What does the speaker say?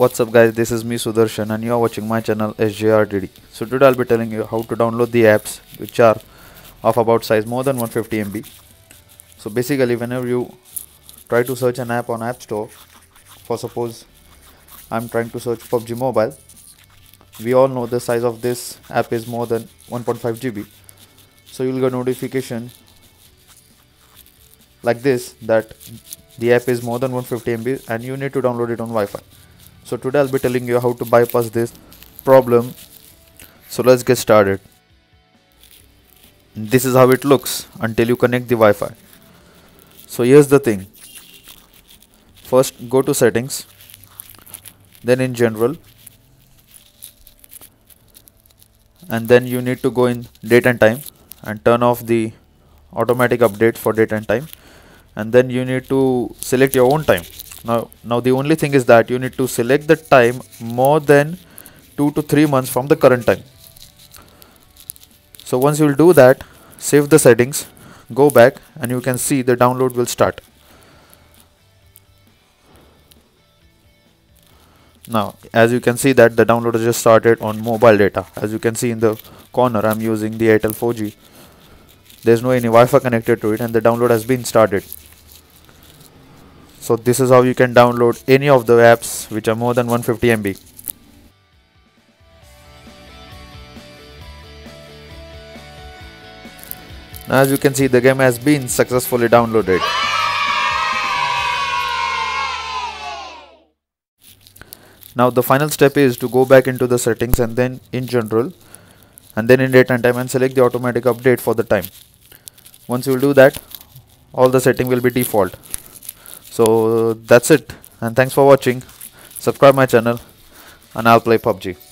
What's up guys, this is me Sudarshan and you are watching my channel SJRDD. So today I'll be telling you how to download the apps which are of about size more than 150 MB. So basically whenever you try to search an app on App Store, for suppose I'm trying to search PUBG Mobile, we all know the size of this app is more than 1.5 GB. So you'll get notification like this that the app is more than 150 MB and you need to download it on Wi-Fi. So today I'll be telling you how to bypass this problem. So let's get started. This is how it looks until you connect the Wi-Fi. So here's the thing. First go to settings, then in general, and then you need to go in date and time and turn off the automatic update for date and time, and then you need to select your own time. Now the only thing is that you need to select the time more than 2 to 3 months from the current time. So once you will do that, save the settings, go back, and you can see the download will start. Now as you can see that the download has just started on mobile data. As you can see in the corner, I'm using the Itel 4G. There's no any Wi-Fi connected to it and the download has been started. So this is how you can download any of the apps which are more than 150 MB. Now as you can see, the game has been successfully downloaded. Now the final step is to go back into the settings and then in general, and then in date and time, and select the automatic update for the time. Once you will do that, all the setting will be default. So that's it, and thanks for watching. Subscribe my channel and I'll play PUBG.